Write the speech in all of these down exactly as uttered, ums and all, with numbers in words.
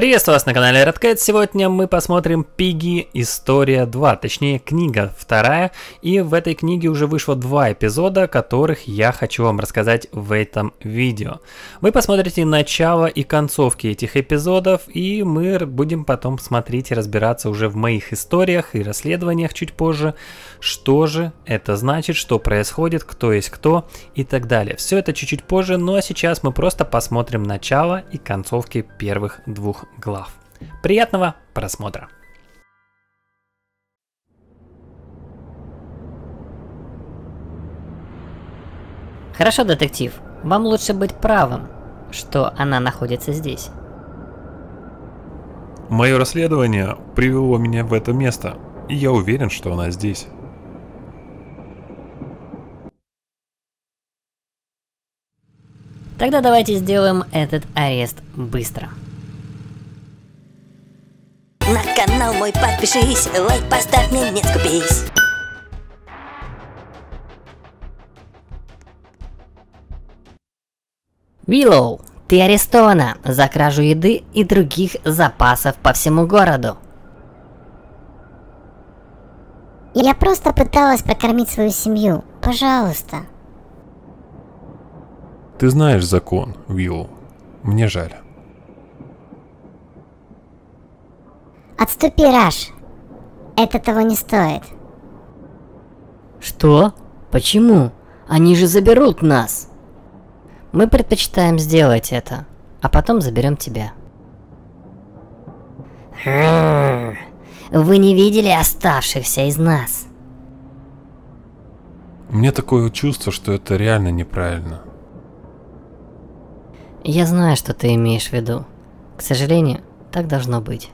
Приветствую вас на канале RedCat. Сегодня мы посмотрим Пиги История два, точнее книга вторая. И в этой книге уже вышло два эпизода, которых я хочу вам рассказать в этом видео. Вы посмотрите начало и концовки этих эпизодов, и мы будем потом смотреть и разбираться уже в моих историях и расследованиях чуть позже, что же это значит, что происходит, кто есть кто и так далее. Все это чуть-чуть позже, ну а сейчас мы просто посмотрим начало и концовки первых двух глав. Приятного просмотра! Хорошо, детектив, вам лучше быть правым, что она находится здесь. Мое расследование привело меня в это место, и я уверен, что она здесь. Тогда давайте сделаем этот арест быстро. На канал мой подпишись, лайк поставь, мне не скупись. Виллоу, ты арестована за кражу еды и других запасов по всему городу. Я просто пыталась покормить свою семью, пожалуйста. Ты знаешь закон, Виллоу. Мне жаль. Отступи, Раш. Это того не стоит. Что? Почему? Они же заберут нас. Мы предпочитаем сделать это, а потом заберем тебя. Вы не видели оставшихся из нас? Мне такое чувство, что это реально неправильно. Я знаю, что ты имеешь в виду. К сожалению, так должно быть.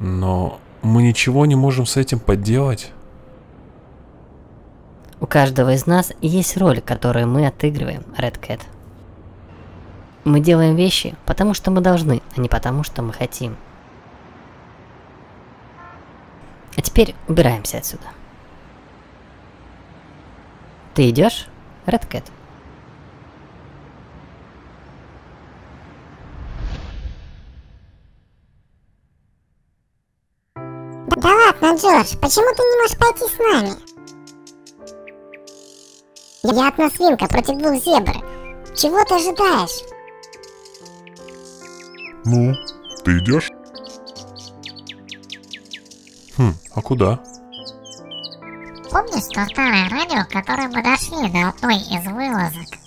Но мы ничего не можем с этим поделать. У каждого из нас есть роль, которую мы отыгрываем, RedCat. Мы делаем вещи, потому что мы должны, а не потому что мы хотим. А теперь убираемся отсюда. Ты идешь, RedCat? Да ладно, Джордж, почему ты не можешь пойти с нами? Я одна свинка против двух зебр. Чего ты ожидаешь? Ну, ты идешь? Хм, а куда? Помнишь то старое радио, которое мы дошли до одной из вылазок?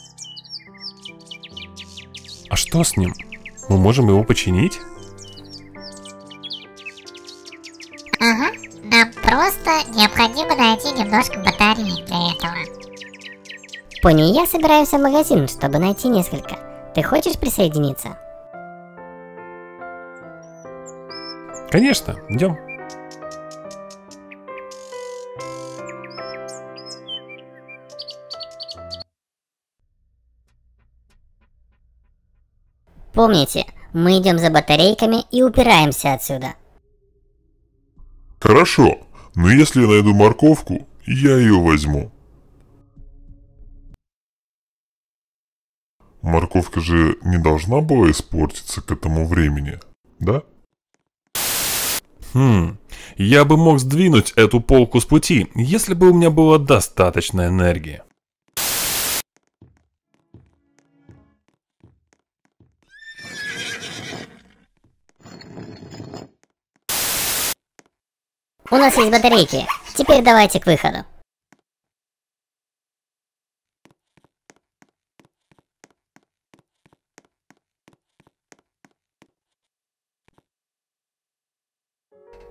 А что с ним? Мы можем его починить? Ага, нам просто необходимо найти немножко батареи для этого. Пони, я собираюсь в магазин, чтобы найти несколько. Ты хочешь присоединиться? Конечно, идем. Помните, мы идем за батарейками и упираемся отсюда. Хорошо, но если я найду морковку, я ее возьму. Морковка же не должна была испортиться к этому времени, да? Хм, я бы мог сдвинуть эту полку с пути, если бы у меня было достаточно энергии. У нас есть батарейки. Теперь давайте к выходу.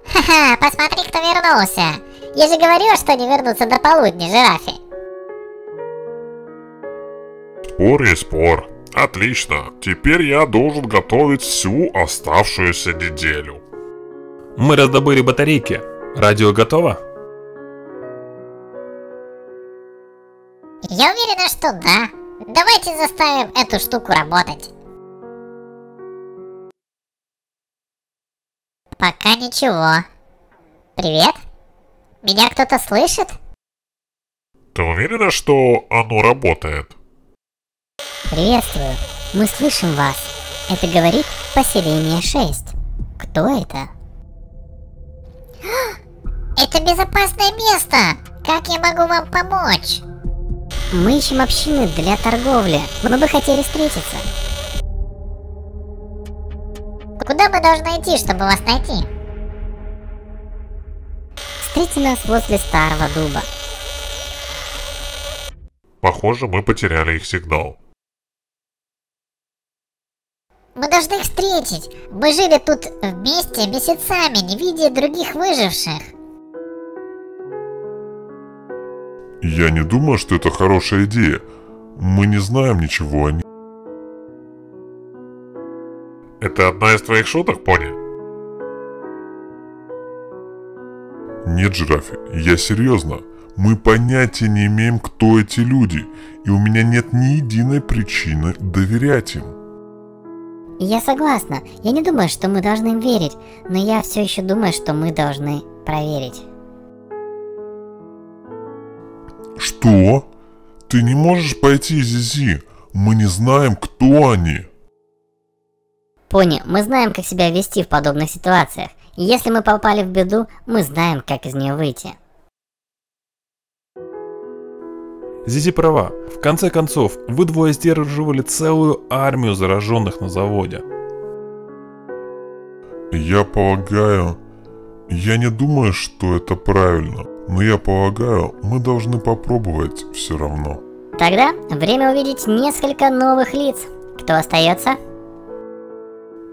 Ха-ха, посмотри, кто вернулся. Я же говорила, что не вернутся до полудня, жирафи. Спор и спор. Отлично. Теперь я должен готовить всю оставшуюся неделю. Мы раздобыли батарейки. Радио готово? Я уверена, что да. Давайте заставим эту штуку работать. Пока ничего. Привет? Меня кто-то слышит? Ты уверена, что оно работает? Приветствую. Мы слышим вас. Это говорит поселение шесть. Кто это? Это безопасное место! Как я могу вам помочь? Мы ищем общины для торговли. Мы бы хотели встретиться. Куда мы должны идти, чтобы вас найти? Встретите нас возле старого дуба. Похоже, мы потеряли их сигнал. Мы должны их встретить. Мы жили тут вместе месяцами, не видя других выживших. Я не думаю, что это хорошая идея. Мы не знаем ничего о них. Это одна из твоих шуток, пони? Нет, Жирафи, я серьезно. Мы понятия не имеем, кто эти люди, и у меня нет ни единой причины доверять им. Я согласна. Я не думаю, что мы должны им верить, но я все еще думаю, что мы должны проверить. Что? Ты не можешь пойти, Зизи. Мы не знаем, кто они. Пони, мы знаем, как себя вести в подобных ситуациях. И если мы попали в беду, мы знаем, как из нее выйти. Зизи права. В конце концов, вы двое сдерживали целую армию зараженных на заводе. Я полагаю... Я не думаю, что это правильно. Но я полагаю, мы должны попробовать все равно. Тогда время увидеть несколько новых лиц. Кто остается?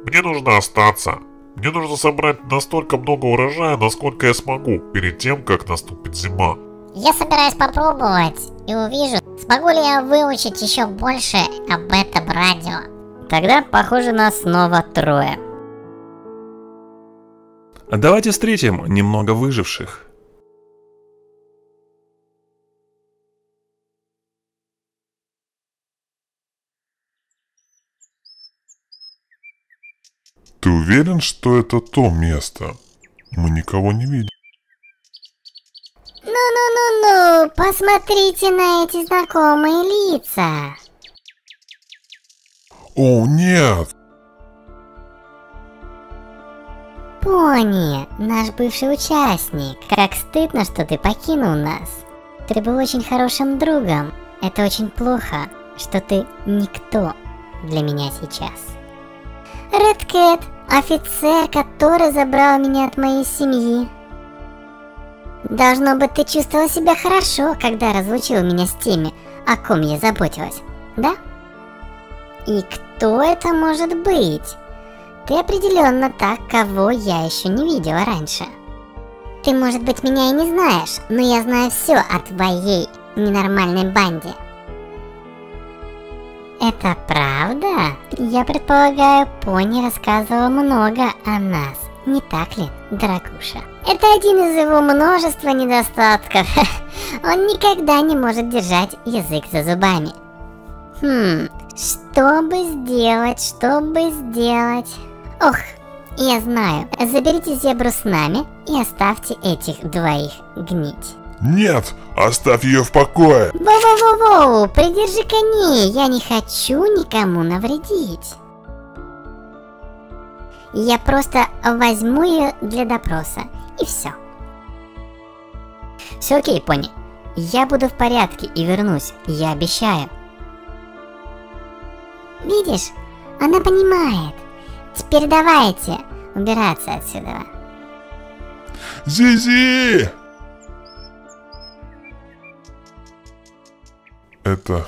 Мне нужно остаться. Мне нужно собрать настолько много урожая, насколько я смогу, перед тем, как наступит зима. Я собираюсь попробовать и увижу, смогу ли я выучить еще больше об этом радио. Тогда, похоже, нас снова трое. Давайте встретим немного выживших. Ты уверен, что это то место? Мы никого не видим. Ну-ну-ну-ну, посмотрите на эти знакомые лица. О, нет! Пони, наш бывший участник. Как стыдно, что ты покинул нас. Ты был очень хорошим другом. Это очень плохо, что ты никто для меня сейчас. RedCat, офицер, который забрал меня от моей семьи. Должно быть, ты чувствовала себя хорошо, когда разлучил меня с теми, о ком я заботилась, да? И кто это может быть? Ты определенно та, кого я еще не видела раньше. Ты, может быть, меня и не знаешь, но я знаю все о твоей ненормальной банде. Это правда? Я предполагаю, пони рассказывала много о нас, не так ли, дорогуша? Это один из его множества недостатков. Он никогда не может держать язык за зубами. Хм, что бы сделать, что бы сделать? Ох, я знаю, заберите зебру с нами и оставьте этих двоих гнить. Нет, оставь ее в покое. Воу-воу-воу, придержи коней, я не хочу никому навредить. Я просто возьму ее для допроса, и все. Все окей, пони, я буду в порядке и вернусь, я обещаю. Видишь, она понимает. Теперь давайте убираться отсюда. Зизи! Это...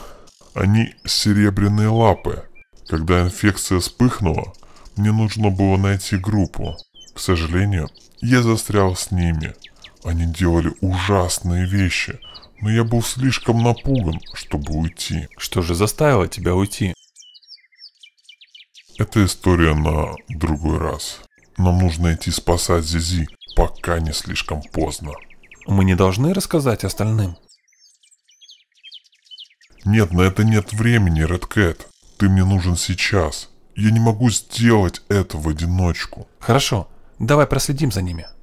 Они серебряные лапы. Когда инфекция вспыхнула, мне нужно было найти группу. К сожалению, я застрял с ними. Они делали ужасные вещи, но я был слишком напуган, чтобы уйти. Что же заставило тебя уйти? Это история на другой раз. Нам нужно идти спасать Зизи, пока не слишком поздно. Мы не должны рассказать остальным? Нет, на это нет времени, RedCat. Ты мне нужен сейчас. Я не могу сделать это в одиночку. Хорошо, давай проследим за ними.